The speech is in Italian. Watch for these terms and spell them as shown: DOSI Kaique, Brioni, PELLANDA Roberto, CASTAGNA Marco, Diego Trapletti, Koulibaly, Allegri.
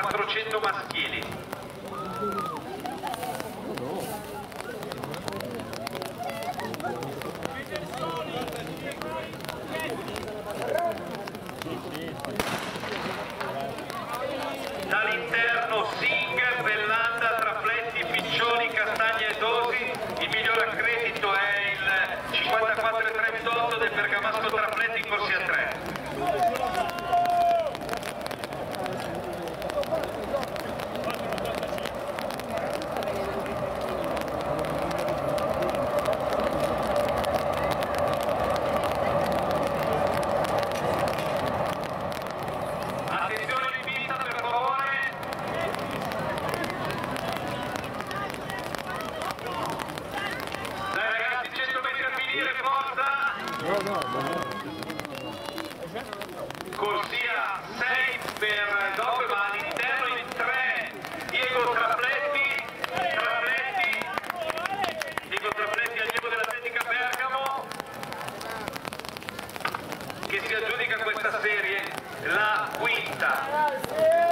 400 maschili. Dall'interno Singer, Bellanda, Trapletti, Piccioni, Castagna e Dosi. Il miglior accredito è il 54,38 del Bergamasco Trapletti in corsia 3. Corsia 6 per Dove, ma all'interno in 3 Diego Trapletti, Diego Trapletti al Diego dell'Atletica Bergamo, che si aggiudica questa serie, la quinta.